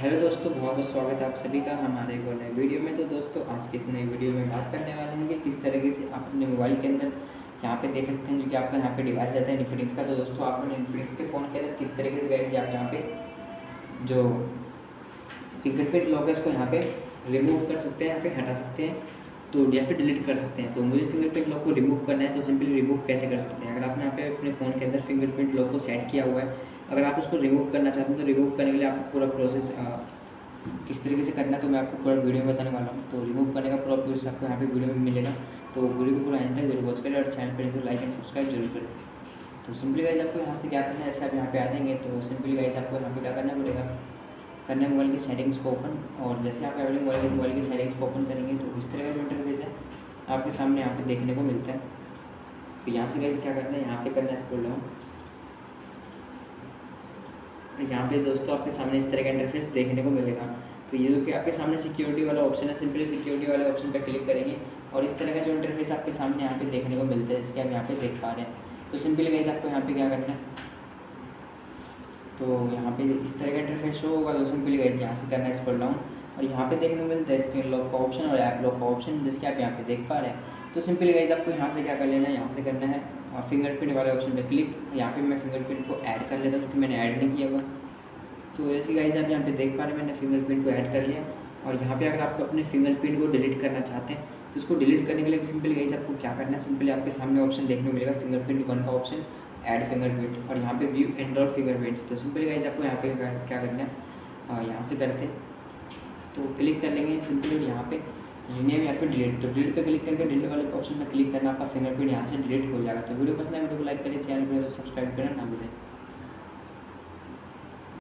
Hello दोस्तों, बहुत बहुत स्वागत है आप सभी का हमारे एक नए वीडियो में। तो दोस्तों आज इस नई वीडियो में बात करने वाले हैं कि किस तरीके से आप अपने मोबाइल के अंदर यहाँ पे देख सकते हैं जो कि आपका यहाँ पे डिवाइस रहता है इन्फिनिक्स का। तो दोस्तों आपने इन्फिनिक्स के फ़ोन के अंदर किस तरीके से गए आप यहाँ पर जो फिंगरप्रिंट लॉक है उसको यहाँ पर रिमूव कर सकते हैं या फिर हटा सकते हैं तो या फिर डिलीट कर सकते हैं। तो मुझे फिंगरप्रिंट लॉक को रिमूव करना है, तो सिंपली रिमूव कैसे कर सकते हैं। अगर आपने यहाँ पे अपने फ़ोन के अंदर फिंगरप्रिंट लॉक को सेट किया हुआ है, अगर आप उसको रिमूव करना चाहते हैं तो रिमूव करने के लिए आपको पूरा प्रोसेस किस तरीके से करना है तो मैं आपको पूरा वीडियो में बताने वाला हूँ। तो रिमूव करने का पूरा प्रोसेस आपको यहाँ पे वीडियो में मिलेगा, तो वीडियो को पूरा एंड तक जरूर वॉच करें और चैनल पर लाइक एंड सब्सक्राइब जरूर करें। तो सिंपली गाइस आपको यहाँ से क्या करना है, ऐसे आप यहाँ पे आ जाएंगे तो सिंपली गाइस आपको यहाँ पे क्या करना पड़ेगा, करना है मोबाइल की सेटिंग्स को ओपन। और जैसे आप अपने मोबाइल की सेटिंग्स को ओपन करेंगे तो इस तरह का जो इंटरफेस है आपके सामने यहाँ पे देखने को मिलता है। तो यहाँ से कैसे क्या करना है, यहाँ से करना है स्क्रॉल डाउन। यहाँ पे दोस्तों आपके सामने इस तरह का इंटरफेस देखने को मिलेगा। तो ये जो कि आपके सामने सिक्योरिटी वाला ऑप्शन है, सिंपली सिक्योरिटी वाले ऑप्शन पर क्लिक करेंगे और इस तरह का जो इंटरफेस आपके सामने यहाँ पे देखने को मिलता है जिसके आप यहाँ पे देख पा रहे हैं। तो सिंपली गाइस आपको यहाँ पे क्या करना है, तो यहाँ पे इस तरह का इंटरफेस शो होगा। तो सिंपली गाइस यहाँ से करना है स्क्रॉल डाउन और यहाँ पे देखने को मिलता है स्क्रीन लॉक का ऑप्शन और ऐप लॉक का ऑप्शन जिसके आप यहाँ पे देख पा रहे हैं। तो सिंपली गाइस आपको यहाँ से क्या कर लेना है, यहाँ से करना है फिंगरप्रिंट वाले ऑप्शन पे क्लिक। यहाँ पे मैं फिंगरप्रिंट को ऐड कर लेता हूँ क्योंकि मैंने ऐड नहीं किया हुआ। तो जैसे गाइस आप यहाँ पे देख पा रहे हैं मैंने फिंगरप्रिंट को ऐड कर लिया। और यहाँ पे अगर आपको अपने फिंगरप्रिंट को डिलीट करना चाहते हैं तो उसको डिलीट करने के लिए सिंपली गाइस आपको क्या करना है, सिंपली आपके सामने ऑप्शन देखने को मिलेगा फिंगरप्रिंट 1 का ऑप्शन, ऐड फिंगरप्रिंट और यहाँ पे व्यू एंड्रॉइड फिंगरप्रिंट्स। तो सिंपली गाइस आपको यहाँ पे क्या करना है, यहाँ से करते तो क्लिक कर लेंगे सिंपली यहाँ पे रिनेम या फिर डिलीट। तो डिलीट पे क्लिक करके डिलीट वाले ऑप्शन में क्लिक करना, आपका फिंगरप्रिंट यहाँ से डिलीट हो जाएगा। तो वीडियो पसंद आए वीडियो को लाइक करें, चैनल पर सब्सक्राइब करना ना भूलें।